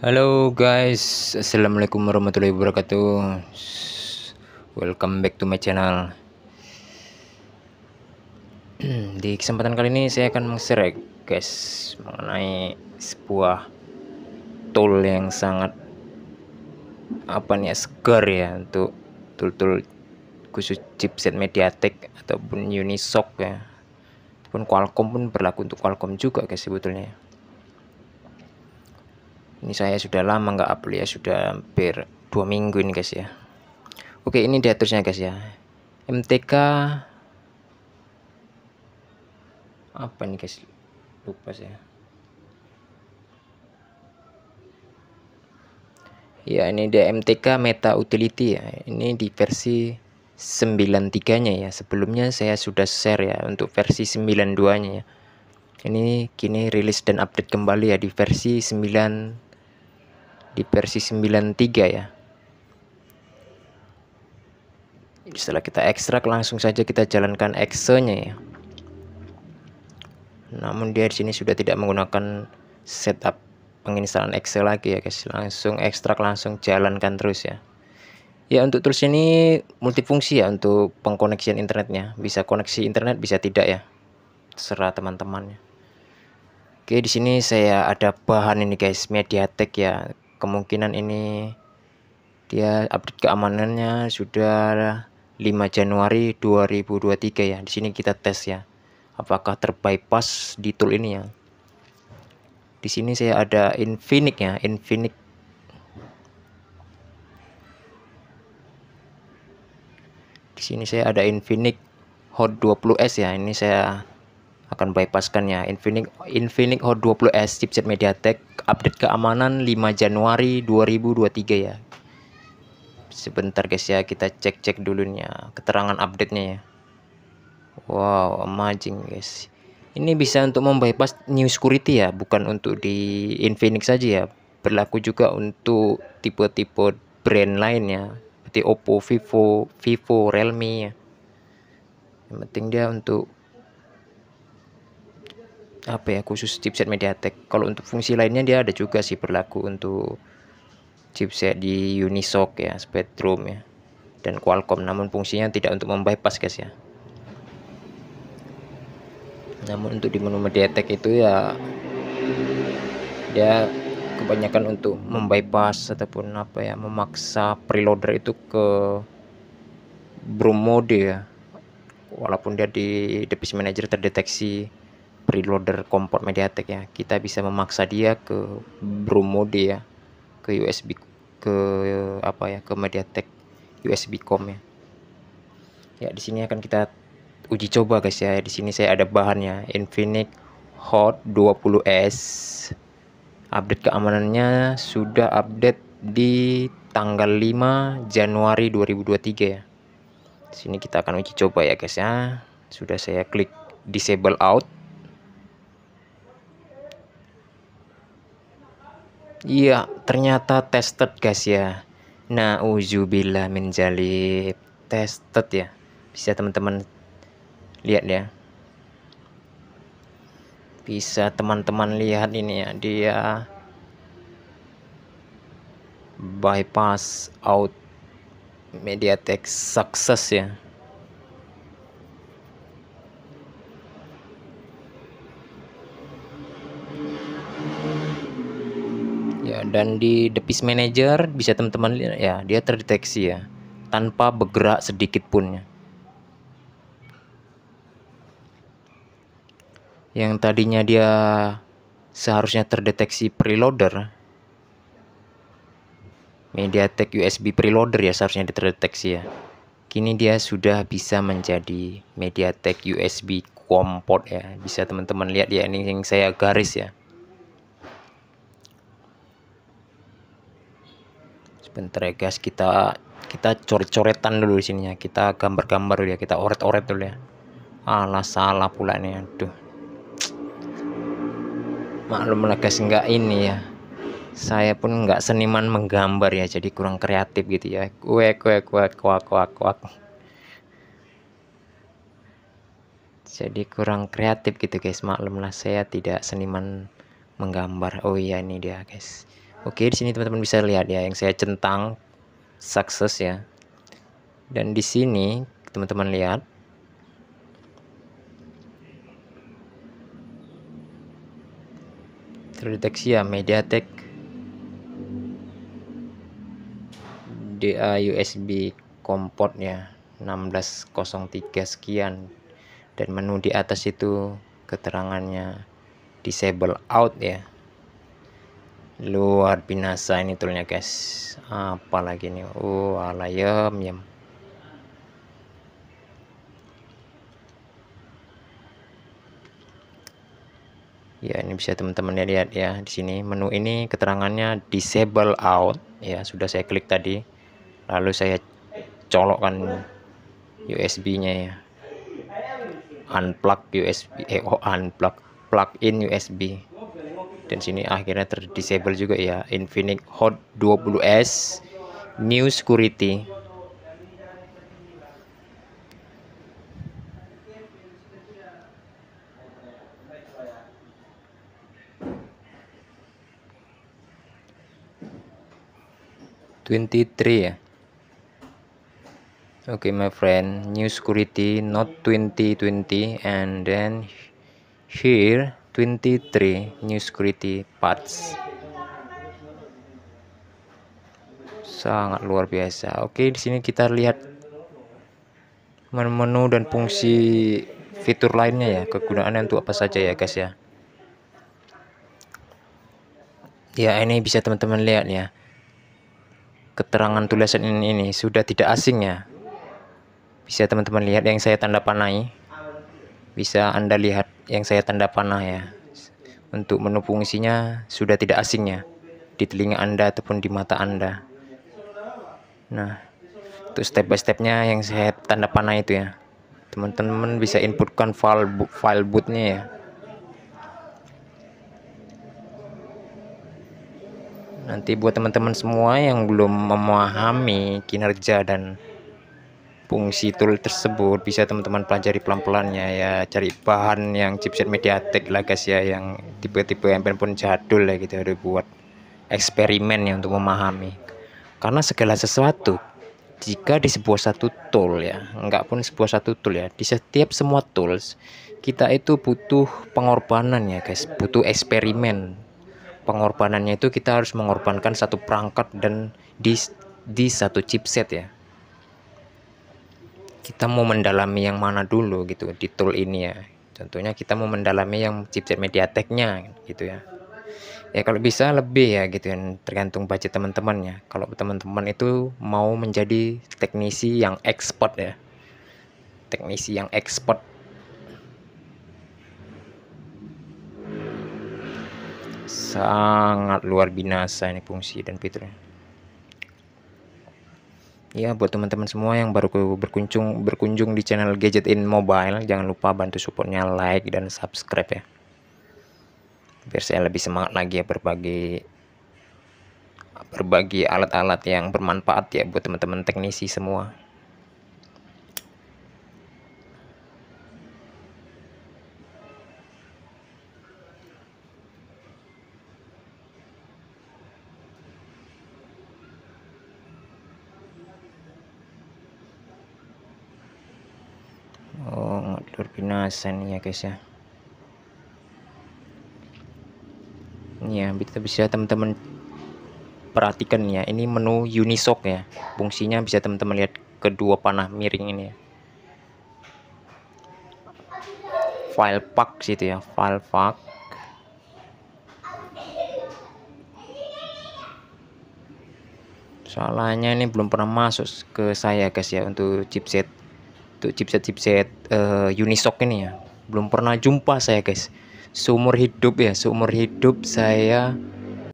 Halo guys, assalamualaikum warahmatullahi wabarakatuh. Welcome back to my channel. Di kesempatan kali ini saya akan meng-share guys mengenai sebuah tool yang sangat segar ya, untuk tool-tool khusus chipset MediaTek ataupun Unisoc ya, ataupun Qualcomm pun berlaku untuk Qualcomm juga guys sebetulnya. Ini saya sudah lama nggak upload ya, sudah hampir 2 minggu ini guys ya. Oke, ini diaturnya guys ya. MTK apa nih guys, lupa saya ya. Ini dia MTK Meta Utility ya, ini di versi 93 nya ya. Sebelumnya saya sudah share ya untuk versi 92 nya ya. Ini kini rilis dan update kembali ya di versi 93 ya. Setelah kita ekstrak, langsung saja kita jalankan exe-nya ya. Namun dia di sini sudah tidak menggunakan setup penginstalan exe lagi ya guys. Langsung ekstrak, langsung jalankan terus ya. Ya, untuk tools ini multifungsi ya, untuk pengkoneksian internetnya. Bisa koneksi internet, bisa tidak ya. Terserah teman-temannya. Oke, di sini saya ada bahan ini guys, MediaTek ya. Kemungkinan ini dia update keamanannya sudah 5 Januari 2023 ya. Di sini kita tes ya, apakah terbypass di tool ini ya. Di sini saya ada Infinix ya, Infinix Hot 20S ya. Ini saya akan bypasskan ya, Infinix Hot 20S chipset MediaTek, update keamanan 5 Januari 2023 ya. Sebentar guys ya, kita cek-cek dulunya keterangan update-nya ya. Wow, amazing guys. Ini bisa untuk membypass new security ya, bukan untuk di Infinix saja ya. Berlaku juga untuk tipe-tipe brand lain ya, seperti Oppo, Vivo, Realme ya. Yang penting dia untuk apa ya, khusus chipset MediaTek. Kalau untuk fungsi lainnya dia ada juga sih, berlaku untuk chipset di Unisoc ya, Spreadtrum ya, dan Qualcomm. Namun fungsinya tidak untuk membypass guys ya. Namun untuk di menu MediaTek itu ya, dia kebanyakan untuk membypass ataupun apa ya, memaksa preloader itu ke broom mode ya. Walaupun dia di device manager terdeteksi preloader kompor MediaTek ya, kita bisa memaksa dia ke broom mode ya, ke USB, ke apa ya, ke MediaTek USB.com ya. Ya, di sini akan kita uji coba guys ya. Di sini saya ada bahannya, Infinix Hot 20S. Update keamanannya sudah update di tanggal 5 Januari 2023 ya. Di sini kita akan uji coba ya guys ya. Sudah saya klik disable out. Iya, ternyata tested guys ya. Nauzubillah min jalib, tested ya. Bisa teman-teman lihat ya. Bisa teman-teman lihat ini ya, dia bypass out MediaTek sukses ya. Dan di device manager bisa teman-teman lihat ya, dia terdeteksi ya tanpa bergerak sedikit pun ya. Yang tadinya dia seharusnya terdeteksi preloader MediaTek USB preloader ya, seharusnya terdeteksi ya. Kini dia sudah bisa menjadi MediaTek USB COM port ya. Bisa teman-teman lihat ya, ini yang saya garis ya. Bentar ya guys, kita coret-coretan dulu di sini ya. Kita gambar-gambar dulu ya, kita oret-oret dulu ya. Alah, salah pula nih, aduh. Maklumlah guys, enggak ini ya, saya pun enggak seniman menggambar ya, jadi kurang kreatif gitu ya. Jadi kurang kreatif gitu guys, maklumlah saya tidak seniman menggambar. Oh iya, ini dia guys. Oke, di sini teman-teman bisa lihat ya yang saya centang sukses ya. Dan di sini teman-teman lihat terdeteksi ya MediaTek DA USB kompot ya 1603 sekian, dan menu di atas itu keterangannya disable out ya. Luar binasa ini toolnya guys, apalagi nih, oh alayem. Ya, ini bisa teman-teman lihat ya. Di sini menu ini keterangannya disable out ya, sudah saya klik tadi. Lalu saya colokkan USB-nya ya. Unplug USB, unplug, plug in USB. Dan sini akhirnya terdisable juga ya, Infinix Hot 20S New Security. Ya. Okay, my friend, new security not 2020, and then here 23 new security patch. Sangat luar biasa. Oke, di sini kita lihat menu dan fungsi fitur lainnya ya, kegunaannya untuk apa saja ya guys ya. Ya, ini bisa teman-teman lihat ya. Keterangan tulisan ini sudah tidak asing ya. Bisa teman-teman lihat yang saya tanda panai. Bisa Anda lihat yang saya tanda panah ya. Untuk menu fungsinya sudah tidak asing ya di telinga Anda ataupun di mata Anda. Nah, untuk step by stepnya yang saya tanda panah itu ya. Teman-teman bisa inputkan file bootnya ya. Nanti buat teman-teman semua yang belum memahami kinerja dan fungsi tool tersebut, bisa teman-teman pelajari pelan-pelannya ya, cari bahan yang chipset MediaTek lah guys ya, yang tipe-tipe handphone jadul lah gitu, udah buat eksperimen ya untuk memahami. Karena segala sesuatu jika di sebuah satu tool ya, enggak pun sebuah satu tool ya, di setiap semua tools kita itu butuh pengorbanan ya guys, butuh eksperimen. Pengorbanannya itu kita harus mengorbankan satu perangkat dan di satu chipset ya. Kita mau mendalami yang mana dulu gitu di tool ini ya. Contohnya kita mau mendalami yang chipset MediaTek-nya gitu ya. Ya kalau bisa lebih ya gitu ya, tergantung budget teman-teman ya. Kalau teman-teman itu mau menjadi teknisi yang expert ya. Teknisi yang expert. Sangat luar binasa ini fungsi dan fiturnya ya. Buat teman-teman semua yang baru berkunjung di channel Gadget in Mobile, jangan lupa bantu supportnya like dan subscribe ya, biar saya lebih semangat lagi ya berbagi alat-alat yang bermanfaat ya buat teman-teman teknisi semua. Oh, luar binasa nih ya guys ya. Ini ya, kita bisa teman-teman perhatikan ya, ini menu Unisoc ya. Fungsinya bisa teman-teman lihat kedua panah miring ini ya. File pack situ ya, file pack. Soalnya ini belum pernah masuk ke saya guys ya, untuk chipset Unisoc ini ya, belum pernah jumpa saya guys. Seumur hidup saya